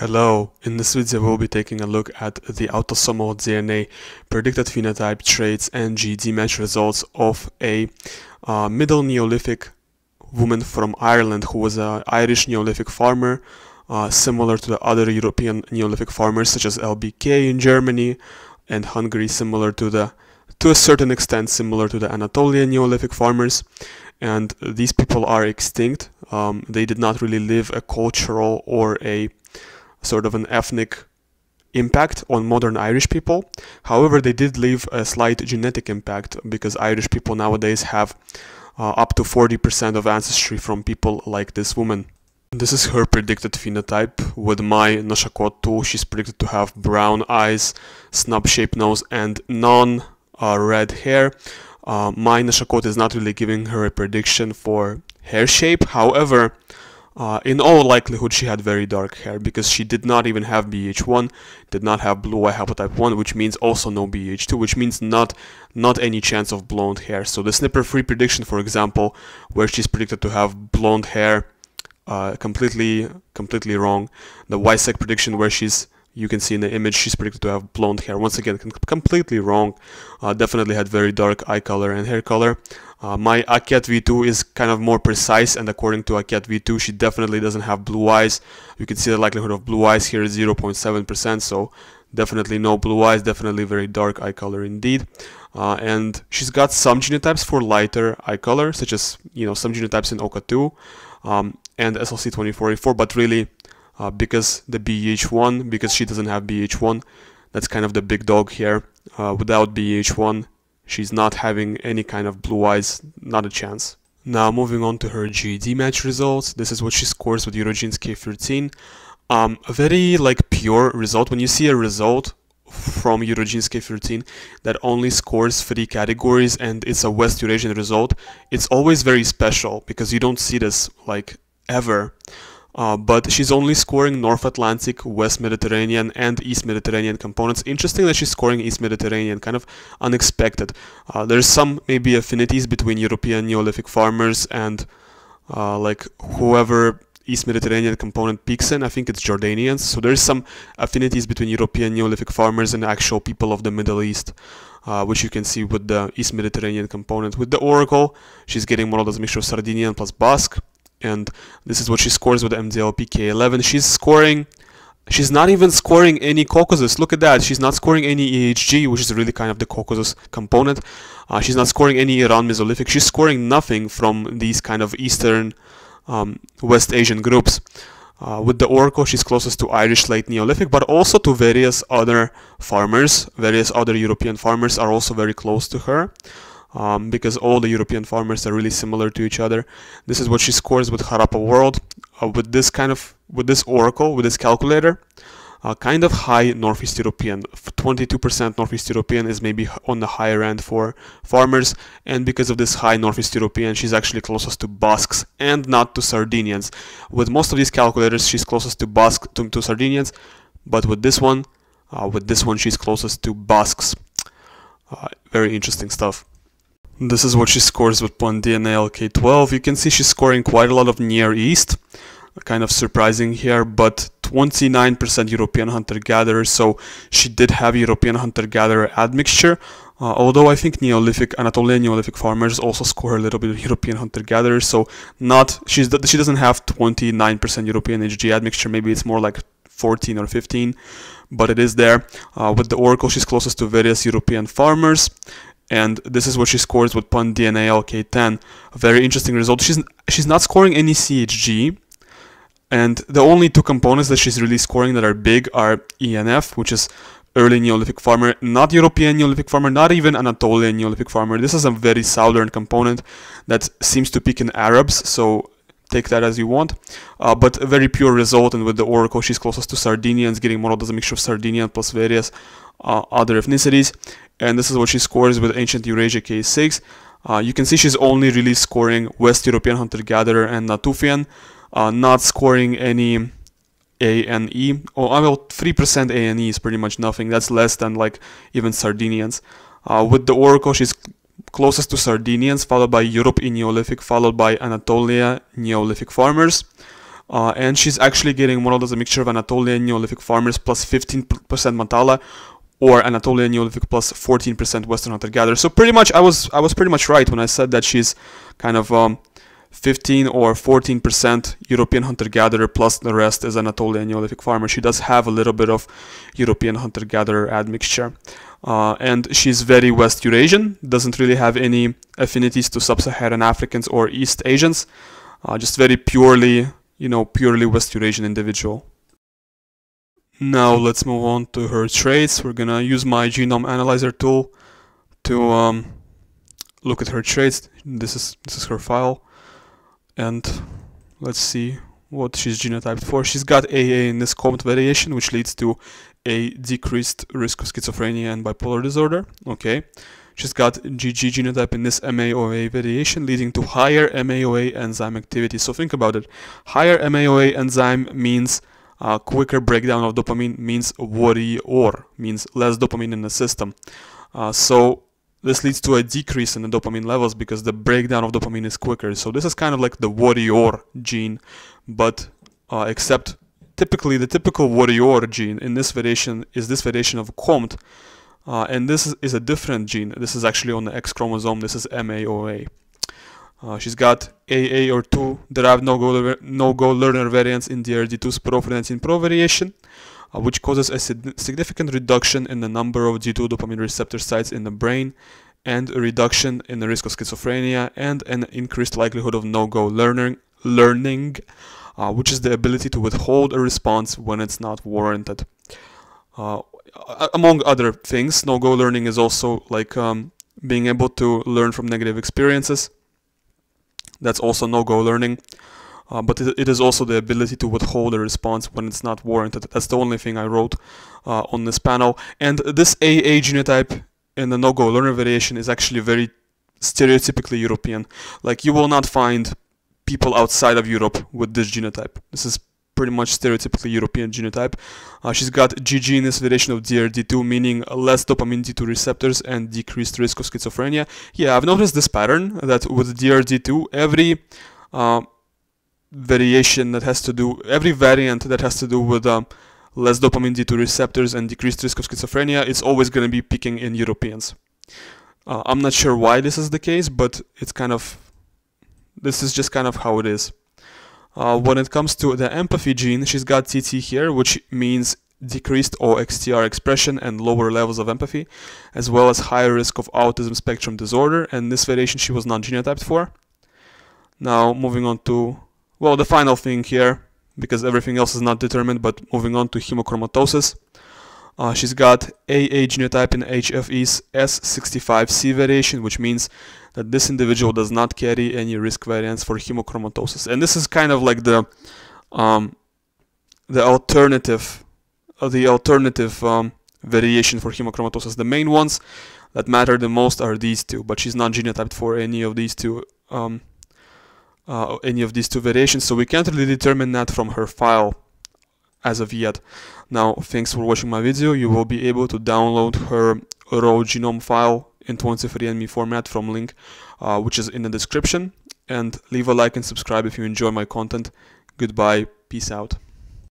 Hello, in this video we'll be taking a look at the autosomal DNA predicted phenotype traits and GED match results of a middle Neolithic woman from Ireland who was an Irish Neolithic farmer, similar to the other European Neolithic farmers such as LBK in Germany and Hungary, similar to a certain extent similar to the Anatolian Neolithic farmers. And these people are extinct. They did not really leave a cultural or a sort of an ethnic impact on modern Irish people. However, they did leave a slight genetic impact because Irish people nowadays have up to 40% of ancestry from people like this woman. This is her predicted phenotype. With my NOSHACOT tool, she's predicted to have brown eyes, snub-shaped nose, and non-red hair. My NOSHACOT is not really giving her a prediction for hair shape. However, in all likelihood, she had very dark hair because she did not even have BH1, did not have blue eye haplotype 1, which means also no BH2, which means not any chance of blonde hair. So the snipper-free prediction, for example, where she's predicted to have blonde hair, completely wrong. The YSEC prediction where you can see in the image, she's predicted to have blonde hair. Once again, completely wrong. Definitely had very dark eye color and hair color. My Akat V2 is kind of more precise, and according to Akat V2, she definitely doesn't have blue eyes. You can see the likelihood of blue eyes here is 0.7%, so definitely no blue eyes, definitely very dark eye color indeed. And she's got some genotypes for lighter eye color, such as, you know, some genotypes in Oka2 and SLC24A4, but really, because she doesn't have BH1, that's kind of the big dog here. Without BH1, she's not having any kind of blue eyes, not a chance. Now moving on to her GED match results. This is what she scores with Eurogene's K13. A very pure result. When you see a result from Eurogene's K13 that only scores 3 categories and it's a West Eurasian result, it's always very special because you don't see this ever. But she's only scoring North Atlantic, West Mediterranean, and East Mediterranean components. Interesting that she's scoring East Mediterranean, kind of unexpected. There's some maybe affinities between European Neolithic farmers and whoever East Mediterranean component peaks in. I think it's Jordanians. So there's some affinities between European Neolithic farmers and actual people of the Middle East, which you can see with the East Mediterranean component. With the Oracle, she's getting more of this mixture of Sardinian plus Basque. And this is what she scores with MDLPK11. She's not even scoring any Caucasus. Look at that. She's not scoring any EHG, which is really kind of the Caucasus component. She's not scoring any Iran Mesolithic. She's scoring nothing from these kind of Eastern West Asian groups. With the Oracle, she's closest to Irish late Neolithic, but also to various other farmers. Various other European farmers are also very close to her. Because all the European farmers are really similar to each other. This is what she scores with Harappa World, with this oracle, with this calculator. Kind of high Northeast European. 22% Northeast European is maybe on the higher end for farmers, and because of this high Northeast European, she's actually closest to Basques and not to Sardinians. With most of these calculators, she's closest to Basques to Sardinians, but with this one, she's closest to Basques. Very interesting stuff. This is what she scores with Pondi DNA ALK12. You can see she's scoring quite a lot of Near East, kind of surprising here, but 29% European hunter-gatherer, so she did have European hunter-gatherer admixture, although I think Neolithic, Anatolian Neolithic farmers also score a little bit of European hunter-gatherer, so she doesn't have 29% European HG admixture, maybe it's more like 14 or 15, but it is there. With the Oracle, she's closest to various European farmers, and this is what she scores with Puntdnal DNA ALK10. A very interesting result. She's not scoring any CHG, and the only two components that she's really scoring that are big are ENF, which is early Neolithic farmer, not European Neolithic farmer, not even Anatolian Neolithic farmer. This is a very southern component that seems to peak in Arabs, so take that as you want, but a very pure result. And with the Oracle, she's closest to Sardinians, getting more of this mixture of Sardinian plus various other ethnicities. And this is what she scores with Ancient Eurasia K6. You can see she's only really scoring West European hunter-gatherer and Natufian, not scoring any ANE. Oh, well, 3% ANE is pretty much nothing. That's less than even Sardinians. With the Oracle, she's closest to Sardinians, followed by Europe in Neolithic, followed by Anatolia Neolithic farmers. and she's actually getting modeled as a mixture of Anatolian Neolithic farmers plus 15% Mantala, or Anatolian Neolithic plus 14% Western hunter-gatherers. So pretty much, I was pretty much right when I said that she's kind of 15 or 14% European hunter-gatherer, plus the rest is Anatolian Neolithic farmer. She does have a little bit of European hunter-gatherer admixture. And she's very West Eurasian, doesn't really have any affinities to Sub-Saharan Africans or East Asians, just very purely, you know, purely West Eurasian individual. Now let's move on to her traits. We're gonna use my genome analyzer tool to look at her traits. This is her file, and let's see what she's genotyped for. She's got AA in this COMT variation, which leads to a decreased risk of schizophrenia and bipolar disorder. Okay, she's got GG genotype in this MAOA variation, leading to higher MAOA enzyme activity. So think about it. Higher MAOA enzyme means quicker breakdown of dopamine, means worry, or means less dopamine in the system. So this leads to a decrease in the dopamine levels because the breakdown of dopamine is quicker. So this is kind of like the warrior gene, but except typically the typical warrior gene in this variation is this variation of COMT, and this is a different gene. This is actually on the X chromosome. This is MAOA. She's got AA or 2 derived no-go learner variants in DRD2's profinencine pro variation, which causes a significant reduction in the number of G2 dopamine receptor sites in the brain, and a reduction in the risk of schizophrenia, and an increased likelihood of no-go learning, which is the ability to withhold a response when it's not warranted. Among other things, no-go learning is also like being able to learn from negative experiences. That's also no-go learning, but it is also the ability to withhold a response when it's not warranted. That's the only thing I wrote on this panel. And this AA genotype in the no-go learner variation is actually very stereotypically European. Like, you will not find people outside of Europe with this genotype. This is pretty much stereotypically European genotype. She's got GG in this variation of DRD2, meaning less dopamine D2 receptors and decreased risk of schizophrenia. Yeah, I've noticed this pattern that with DRD2, every variant that has to do with less dopamine D2 receptors and decreased risk of schizophrenia, it's always going to be peaking in Europeans. I'm not sure why this is the case, but it's kind of, this is just kind of how it is. When it comes to the empathy gene, she's got TT here, which means decreased OXTR expression and lower levels of empathy, as well as higher risk of autism spectrum disorder, and this variation she was not genotyped for. Now moving on to, well, the final thing here, because everything else is not determined, but moving on to hemochromatosis. She's got AA genotype in HFE's S65C variation, which means that this individual does not carry any risk variants for hemochromatosis. And this is kind of like the alternative variation for hemochromatosis. The main ones that matter the most are these two, but she's not genotyped for any of these two variations, so we can't really determine that from her file as of yet. Now, thanks for watching my video. You will be able to download her raw genome file in 23andMe format from link which is in the description, and leave a like and subscribe if you enjoy my content. Goodbye, peace out.